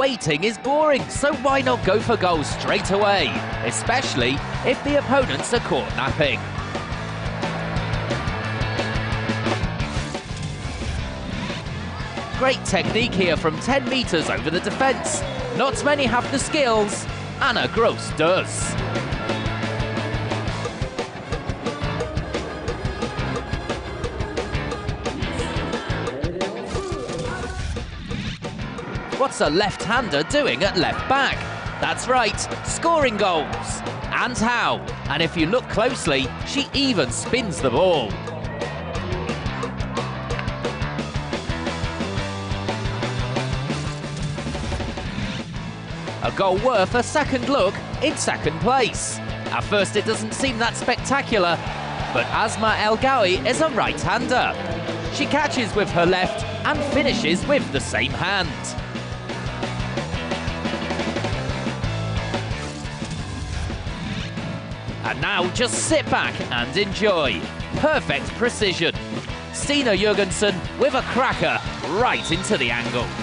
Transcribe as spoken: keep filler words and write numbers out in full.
waiting is boring, so why not go for goals straight away, especially if the opponents are caught napping. Great technique here from ten metres over the defence. Not many have the skills. Anna Gross does. What's a left-hander doing at left-back? That's right, scoring goals. And how? And if you look closely, she even spins the ball. A goal worth a second look in second place. At first it doesn't seem that spectacular, but Asma El Gawi is a right-hander. She catches with her left and finishes with the same hand. And now just sit back and enjoy. Perfect precision. Stine Jørgensen with a cracker right into the angle.